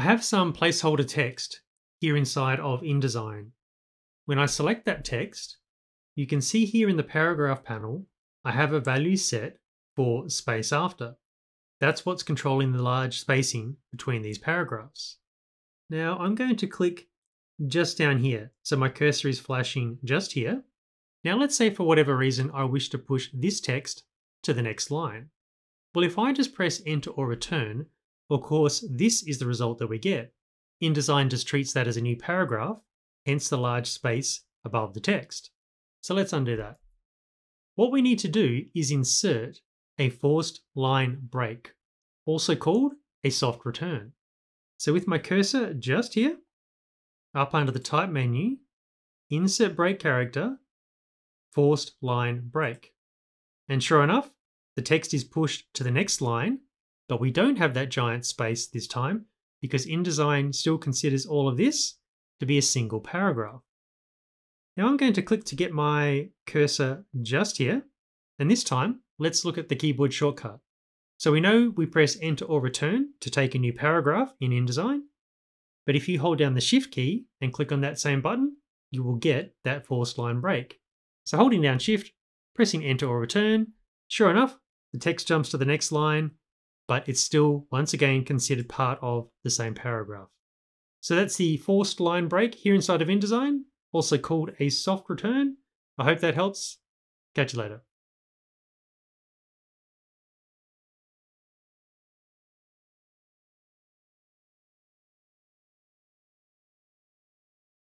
I have some placeholder text here inside of InDesign. When I select that text, you can see here in the paragraph panel, I have a value set for space after. That's what's controlling the large spacing between these paragraphs. Now I'm going to click just down here. So my cursor is flashing just here. Now let's say for whatever reason, I wish to push this text to the next line. Well, if I just press enter or return, of course, this is the result that we get. InDesign just treats that as a new paragraph, hence the large space above the text. So let's undo that. What we need to do is insert a forced line break, also called a soft return. So with my cursor just here, up under the type menu, insert break character, forced line break. And sure enough, the text is pushed to the next line, but we don't have that giant space this time because InDesign still considers all of this to be a single paragraph. Now I'm going to click to get my cursor just here, and this time let's look at the keyboard shortcut. So we know we press enter or return to take a new paragraph in InDesign, but if you hold down the shift key and click on that same button, you will get that forced line break. So holding down shift, pressing enter or return, sure enough, the text jumps to the next line, but it's still once again considered part of the same paragraph. So that's the forced line break here inside of InDesign, also called a soft return. I hope that helps. Catch you later.